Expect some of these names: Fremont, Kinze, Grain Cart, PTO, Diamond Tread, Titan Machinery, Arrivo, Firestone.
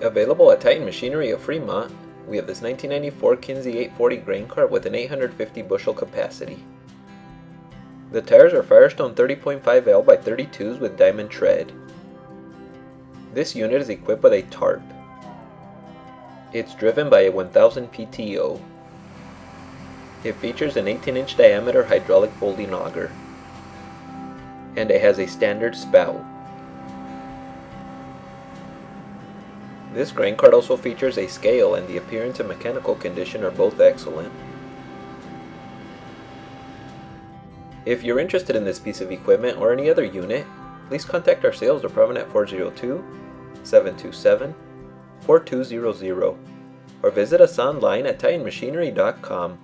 Available at Titan Machinery of Fremont, we have this 1994 Kinze 840 grain cart with an 850 bushel capacity. The tires are Firestone 30.5L by 32s with Diamond Tread. This unit is equipped with a tarp. It's driven by a 1000 PTO. It features an 18-inch diameter hydraulic folding auger, and it has a standard spout. This grain cart also features a scale, and the appearance and mechanical condition are both excellent. If you're interested in this piece of equipment or any other unit, please contact our sales department at 402-727-4200 or visit us online at titanmachinery.com.